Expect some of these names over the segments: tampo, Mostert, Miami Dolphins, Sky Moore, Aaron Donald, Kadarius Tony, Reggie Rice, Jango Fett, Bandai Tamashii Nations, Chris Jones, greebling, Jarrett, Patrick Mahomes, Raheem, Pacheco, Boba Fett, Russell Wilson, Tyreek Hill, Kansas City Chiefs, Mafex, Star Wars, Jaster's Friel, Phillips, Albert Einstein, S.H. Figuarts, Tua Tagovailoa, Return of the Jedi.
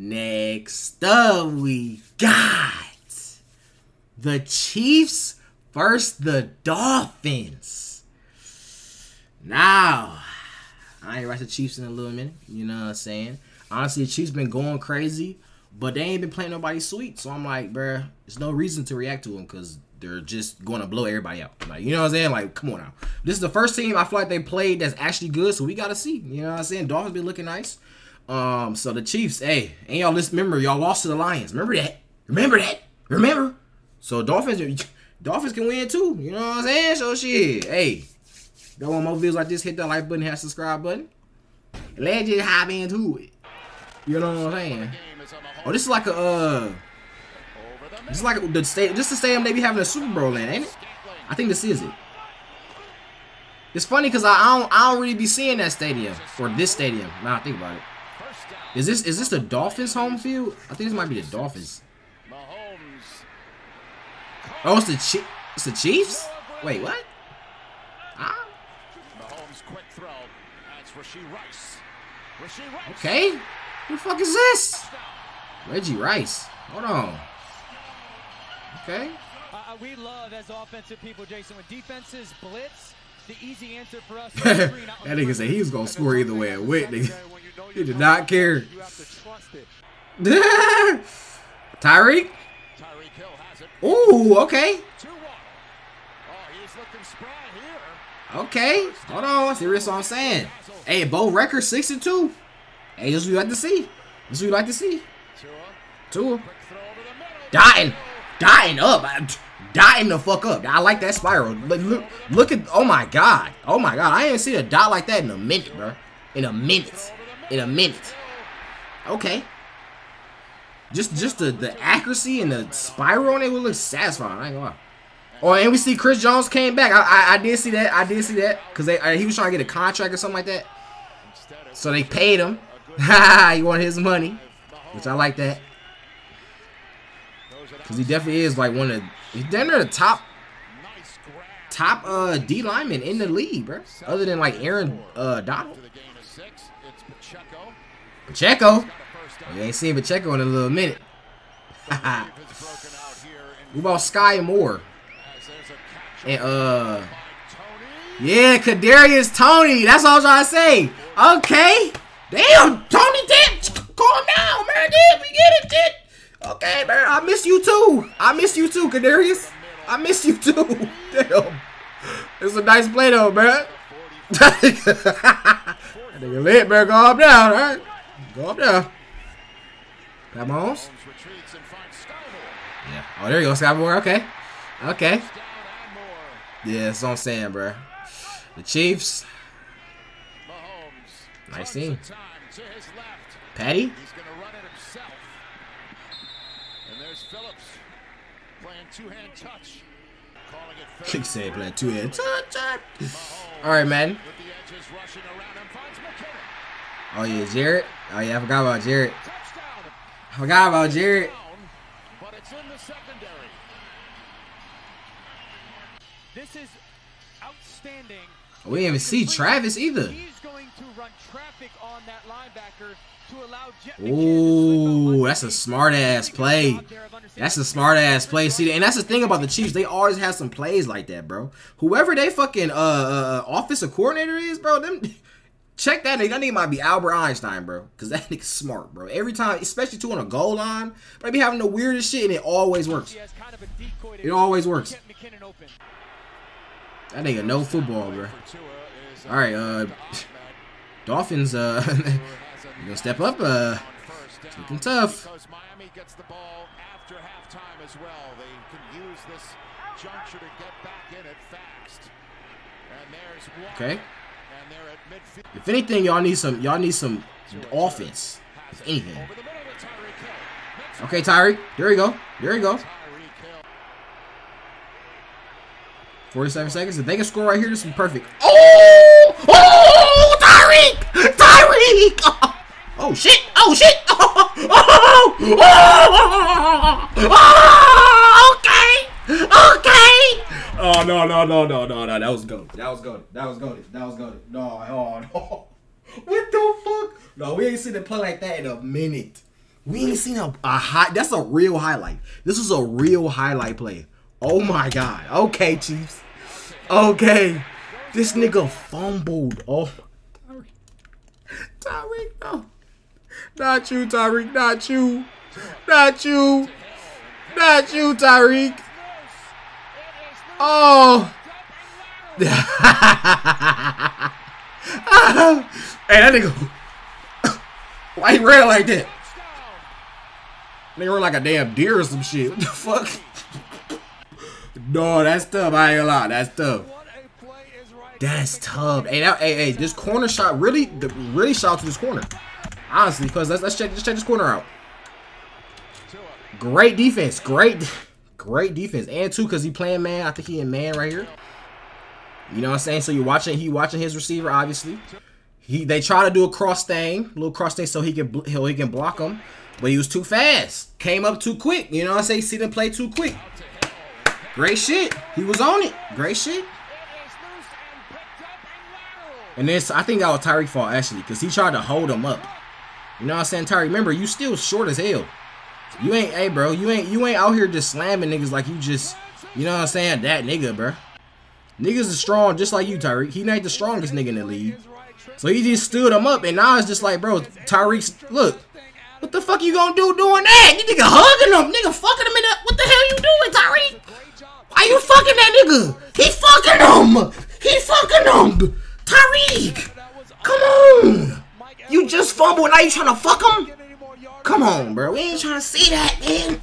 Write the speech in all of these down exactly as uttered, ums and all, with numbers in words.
Next up, we got the Chiefs versus the Dolphins. Now, I ain't watched the Chiefs in a little minute. You know what I'm saying? Honestly, the Chiefs been going crazy, but they ain't been playing nobody sweet. So I'm like, bruh, there's no reason to react to them because they're just going to blow everybody out. Like, you know what I'm saying? Like, come on now. This is the first team I feel like they played that's actually good, so we got to see. You know what I'm saying? Dolphins been looking nice. Um, so the Chiefs, hey, and y'all, let's remember, y'all lost to the Lions. Remember that. Remember that. Remember. So Dolphins, Dolphins can win too. You know what I'm saying? So shit, hey, don't want more videos like this, hit that like button, hit that subscribe button. And let's just hop into it. You know what I'm saying? Oh, this is like a, uh, this is like a, the state, this is the stadium they be having a Super Bowl in, ain't it? I think this is it. It's funny because I, I don't, I don't really be seeing that stadium or this stadium. Now I think about it. Is this is this the Dolphins' home field? I think this might be the Dolphins. Oh, it's the Chi it's the Chiefs? Wait, what? Ah. Mahomes quick throw. That's Reggie Rice. Reggie Rice. Okay. Who the fuck is this? Reggie Rice. Hold on. Okay. Uh, we love as offensive people, Jason, when defenses blitz. The easy answer for us. That nigga said he was gonna score either way. And win, nigga. He did not care. Tyreek. Ooh, okay. Okay, hold on. Serious, what I'm saying. Hey, bowl record six and two. Hey, this is what you like to see. This is what you like to see. Tua, dotting, dotting up. Dotting the fuck up. I like that spiral. Look, look, look at. Oh my god. Oh my god. I ain't seen a dot like that in a minute, bro. In a minute. In a minute. Okay. Just, just the the accuracy and the spiral on it would look satisfying. I ain't gonna lie. Oh, and we see Chris Jones came back. I, I, I did see that. I did see that because they I, he was trying to get a contract or something like that. So they paid him. Ha! He wanted his money, which I like that. Cause he definitely is like one of he's down there the top top uh D lineman in the league, bro. Other than like Aaron uh Donald. Pacheco. You ain't seen Pacheco in a little minute. What about Sky Moore? And uh yeah, Kadarius Tony. That's all I was trying to say. Okay. Damn, Tony did calm down, man. Did we get it, did? Okay, man, I miss you too. I miss you too, Kadarius. I miss you too. Damn. It's a nice play though, man. That nigga lit, man. Go up down, all right? Go up down. Pat Mahomes? Yeah. Oh, there you go, Sky Moore. Okay. Okay. Yeah, that's what I'm saying, bro. The Chiefs. Nice team. Patty? Phillips playing two-hand touch. Calling it Kick say playing two-hand touch. All right, man. Oh yeah, Jarrett. Oh yeah, I forgot about Jarrett. I forgot about Jarrett. But it's in the secondary. This is outstanding. We didn't even see Travis either. He's going to run traffic on that linebacker to allow Jet. Ooh, that's a smart ass play. That's a smart ass play. See, and that's the thing about the Chiefs. They always have some plays like that, bro. Whoever they fucking uh, uh offensive coordinator is, bro, them check that nigga. That nigga might be Albert Einstein, bro. Cause that nigga's smart, bro. Every time, especially two on a goal line, they be having the weirdest shit and it always works. It always works. That nigga no football, bro. All right, uh, Dolphins, uh, you gonna step up, uh, it's looking tough. Miami gets the ball after halftime as well. They can use this juncture to get back in it fast. And there's one. Okay. And they're at midfield. If anything, y'all need some, y'all need some offense. If anything. Okay, Tyreek. There you go. There you go. forty-seven seconds. If they can score right here, this would be perfect. Oh! Oh! Tyreek! Tyreek! Oh, oh shit! Oh, shit! Oh! Oh! Oh! Oh! Oh! Okay! Okay! Oh, no, no, no, no, no, no. That was goated. That was goated. That was goated. That was goated. No, oh, no. What the fuck? No, we ain't seen it play like that in a minute. We ain't seen a, a high. That's a real highlight. This is a real highlight play. Oh my God. Okay, Chiefs. Okay. This nigga fumbled. Oh. Tyreek, no. Not you, Tyreek. Not you. Not you. Not you, Tyreek. Oh. Hey, that nigga. Why he ran like that? Nigga ran like a damn deer or some shit. What the fuck? No, that's tough. I ain't gonna lie. That's tough. That's tough. Hey, that, hey, hey, this corner shot really, really shot to this corner. Honestly, because let's let's check, let's check this corner out. Great defense. Great, great defense. And two, because he playing man. I think he in man right here. You know what I'm saying? So you're watching, he watching his receiver, obviously. He they try to do a cross thing, a little cross thing so he can he he can block him, but he was too fast. Came up too quick. You know what I'm saying? See them play too quick. Great shit. He was on it. Great shit. And this, I think that was Tyreek's fault actually, because he tried to hold him up. You know what I'm saying, Tyreek? Remember, you still short as hell. You ain't, hey bro, you ain't you ain't out here just slamming niggas like you just, you know what I'm saying, that nigga, bro. Niggas is strong just like you, Tyreek. He ain't the strongest nigga in the league. So he just stood him up, and now it's just like, bro, Tyreek, look. What the fuck you gonna do doing that? You nigga hugging him. Nigga fucking him in the... What the hell you doing, Tyreek? Why you fucking that nigga? He fucking him. He fucking him. Tyreek. Come on. You just fumbled, now you trying to fuck him? Come on, bro. We ain't trying to see that, man.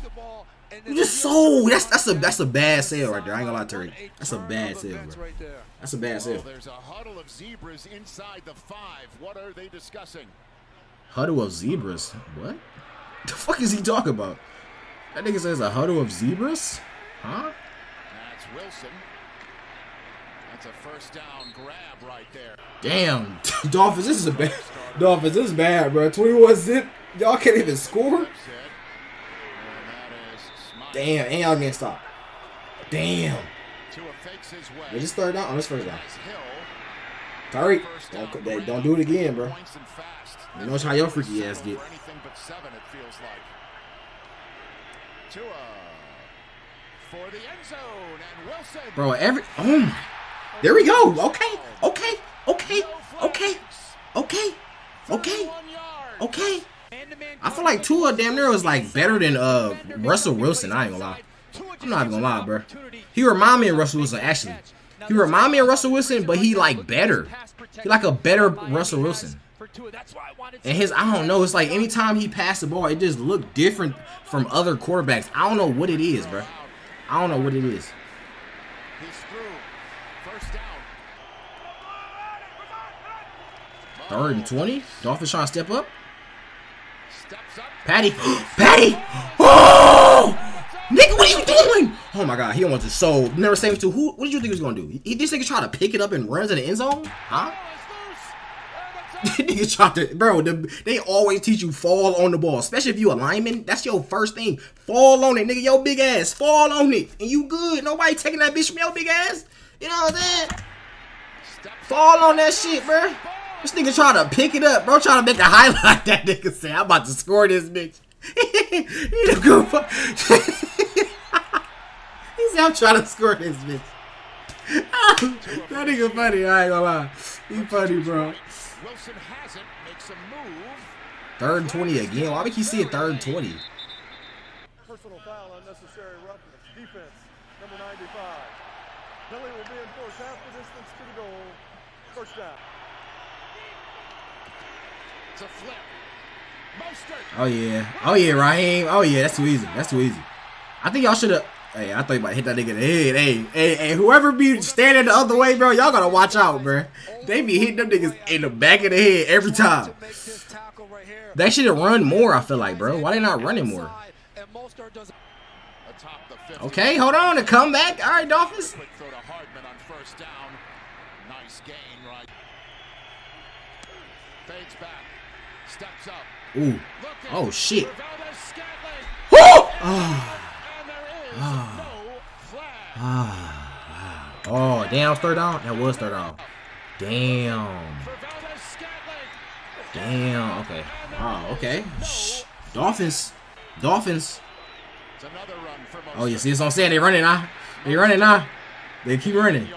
You just sold. That's that's a that's a bad sale right there. I ain't gonna lie to you. That's a bad sale, bro. That's a bad sale. There's a huddle of zebras inside the five. What are they discussing? Huddle of zebras? What? The fuck is he talking about? That nigga says a huddle of zebras? Huh? That's Wilson. That's a first down grab right there. Damn, Dolphins, this is a bad. Dolphins, this is bad, bro. twenty-one zip. Y'all can't even score. Damn, and y'all can't stop. Damn. They just started out on this first down. Tyreek, don't, don't do it again, bro. You know how your freaky ass get. Bro, every... Oh, my. There we go. Okay, okay, okay, okay, okay, okay, okay. I feel like Tua damn near was like better than uh Russell Wilson. I ain't gonna lie. I'm not even gonna lie, bro. He remind me of Russell Wilson actually. He remind me of Russell Wilson, but he like better. He like a better Russell Wilson. And his, I don't know. It's like anytime he passed the ball, it just looked different from other quarterbacks. I don't know what it is, bro. I don't know what it is. Third and twenty. Dolphins trying to step up. Patty, Patty! Oh, nigga, what are you doing? Oh my God, he almost just sold. Never saved to who? What did you think he was gonna do? He, this nigga try to pick it up and runs in the end zone, huh? Nigga tried to, bro. The, they always teach you fall on the ball, especially if you a lineman. That's your first thing. Fall on it, nigga. Your big ass, fall on it, and you good. Nobody taking that bitch from your big ass. You know what I'm saying? Fall on that shit, bro. This nigga trying to pick it up, bro. Trying to make a highlight. That nigga say, I'm about to score this bitch. He the goof up. He said, I'm trying to score this bitch. That nigga funny. I ain't gonna lie. He funny, bro. Wilson has it, makes a move. Third and twenty again. Why do you see a third and twenty? Personal foul, unnecessary roughness. Defense, number ninety-five. Billy will be enforced half the distance to the goal. First down. It's a flip. Mostert. Oh yeah. Oh yeah, Raheem. Oh yeah, that's too easy. That's too easy. I think y'all should have. Hey, I thought you about to hit that nigga in the head. Hey, hey, hey, whoever be standing the other way, bro, y'all gotta watch out, bro. They be hitting them niggas in the back of the head every time. They should have run more, I feel like, bro. Why they not running more? Okay, hold on to come back. All right, Dolphins. Ooh. Oh, shit. Oh. Ah. Ah. Oh, damn, third down? That was third down. Damn. Damn, okay. Oh, okay. Shh. Dolphins. Dolphins. Oh, you see what I'm saying? They running now. They running now. They keep running.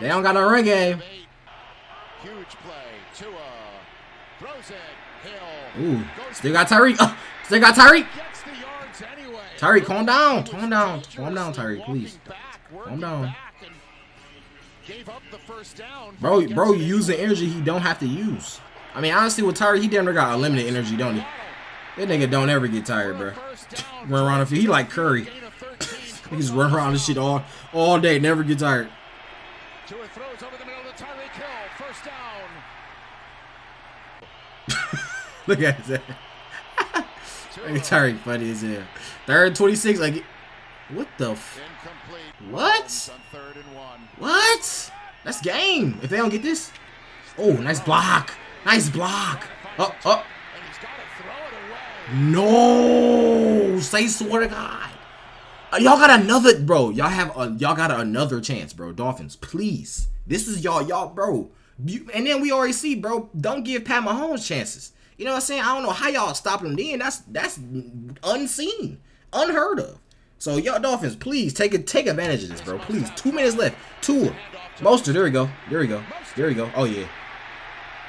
They don't got no run game. Huge play. Tua throws it. Hill. Ooh. Still got Tyreek. Oh, still got Tyreek. Tyreek, calm down. Calm down. Calm down, Tyreek, please. Calm down. Bro, bro, you using energy he don't have to use. I mean, honestly, with Tyreek, he damn near got unlimited energy, don't he? That nigga don't ever get tired, bro. Run around the field. He like Curry. He just run around this shit all, all day. Never get tired. Tua throws over the middle to Tyreek Hill. First down. Look at that. Tyreek funny as hell. Third twenty-six. Like, what the f... What? What? That's game. If they don't get this. Oh, nice block. Nice block. Up, up. No, say swear to God, y'all got another, bro. Y'all have a, y'all got another chance, bro. Dolphins, please. This is y'all, y'all, bro. You, and then we already see, bro. Don't give Pat Mahomes chances. You know what I'm saying? I don't know how y'all stop him. Then that's that's unseen, unheard of. So y'all, Dolphins, please take it, take advantage of this, bro. Please. Two minutes left. Two. Mostert. There we go. There we go. There we go. Oh yeah.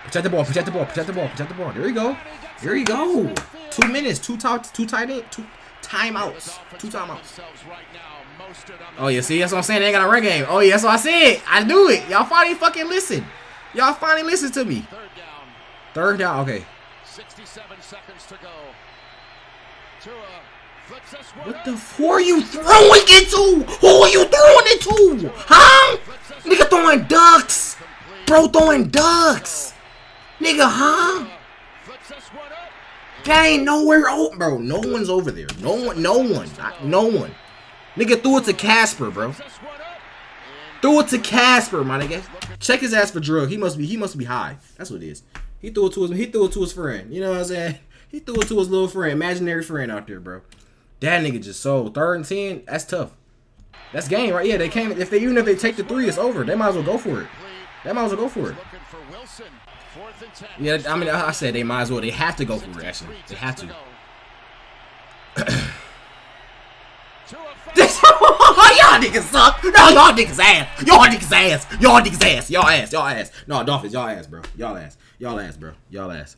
Protect the ball. Protect the ball. Protect the ball. Protect the ball. There you go. There you go. Two minutes. Two top. Two tight end. Two timeouts. Two timeouts. Oh yeah. See, that's what I'm saying. They ain't got a run game. Oh yeah. That's what I said. I knew it. Y'all finally fucking listen. Y'all finally listen to me. Third down. Okay. sixty-seven seconds to go. What the f are you throwing it to? Who are you throwing it to? Huh? Nigga throwing ducks. Bro throwing ducks. Nigga, huh? That ain't nowhere open, bro. No one's over there. No one, no one. Not, no one. Nigga threw it to Casper, bro. Threw it to Casper, my nigga. Check his ass for drug. He must be he must be high. That's what it is. He threw it to his he threw it to his friend. You know what I'm saying? He threw it to his little friend, imaginary friend out there, bro. That nigga just sold. Third and ten, that's tough. That's game, right? Yeah, they came. If they even if they take the three, it's over. They might as well go for it. They might as well go for it. Yeah, I mean, I said they might as well. They have to go for it, actually. They have to. Y'all niggas suck. No, y'all niggas ass. Y'all niggas ass. Y'all niggas ass. Y'all ass. Y'all ass. No, Dolphins, y'all ass, bro. Y'all ass. Y'all ass, bro. Y'all ass.